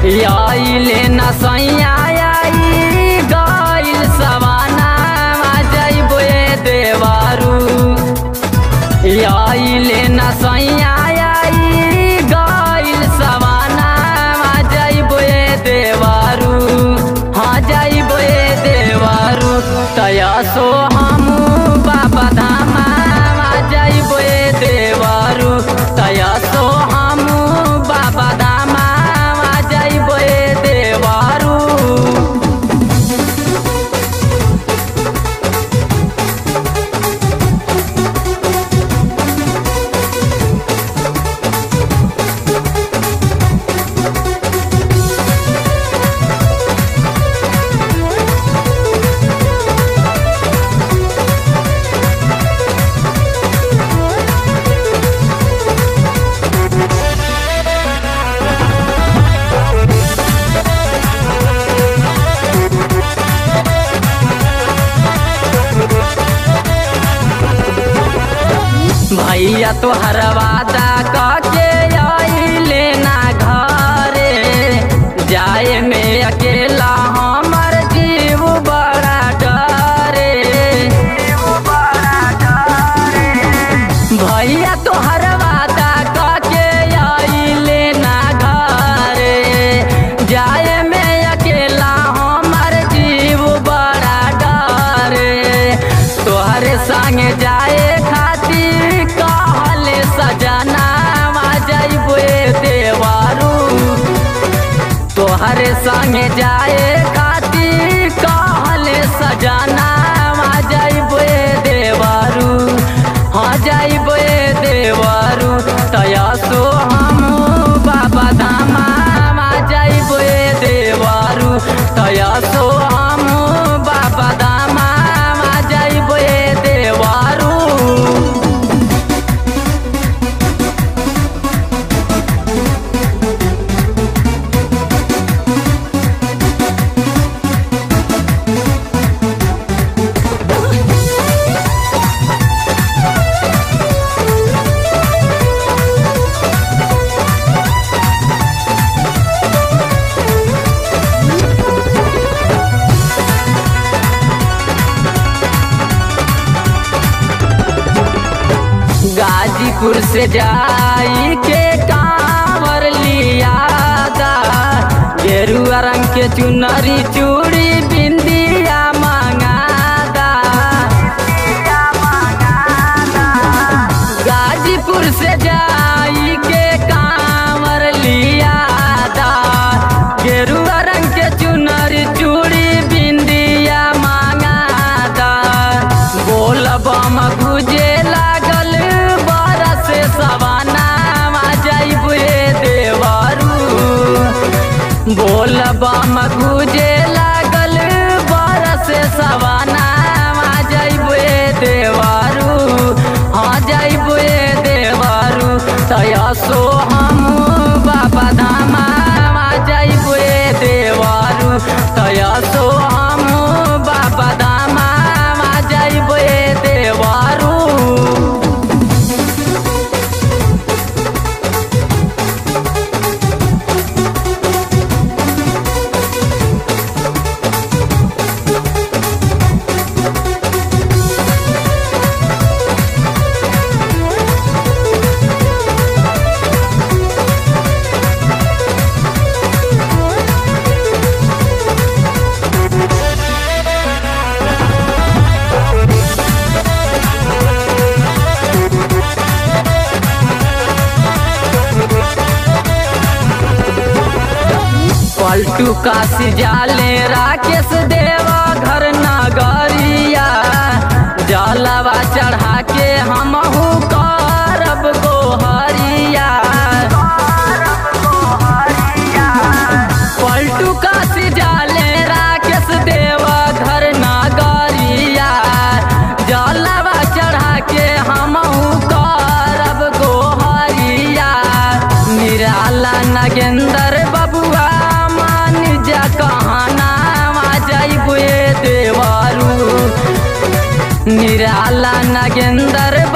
आइले न सैया गइल सवाना जैब देवारू आइले न सैया गइल सवाना जैब देवारू हाँ जैब देवारू तया सो हमू बाबा धामा जैब देवारू तया सो हमू बाबा धामा भैया तो हरवादा कके आइले ना घरे जाए में अकेला हमर जीव बड़ा डरे भैया तो हरवादा कके आइले ना घरे जाए में अकेला हमर जीव बड़ा डरे तोहरे संग जाए सजाना जैब देवारू तोहरे संग जाए खातिर कहले सजाना जैब देवारू हाँ जैब देवारू तया सो हमू बाबा धामा जैब देवारू तया सो हमू बाबा धामा जैब देवारू गाजीपुर से जाई के कांवर लिया गेरुआ रंग के चुनरी चूड़ी बिंदिया मंगादा गाजीपुर से जाई के कांवर लिया गेरुआ रंग के चुनरी चूड़ी बिंदिया मंगादा बोलबम गुजे सवाना जैब देवारू बोलबम गुजे लागल बरस सवाना जैब देवारू हाँ जैब देवारू तया सो हमू बाबा धामा जैब देवारू तया सो हमू बाबा धामा जैब देवारू पलटू काशी जाले राकेश देवा घर नगरिया जलवा चढ़ा के हमहू करब गोहरिया पलटू काशी जाले राकेश देवा घर नगरिया जलवा चढ़ा के हमहू करब गोहरिया निराला नागेंद्र बबुआ कहना जैब देवारू निराला नागेंद्र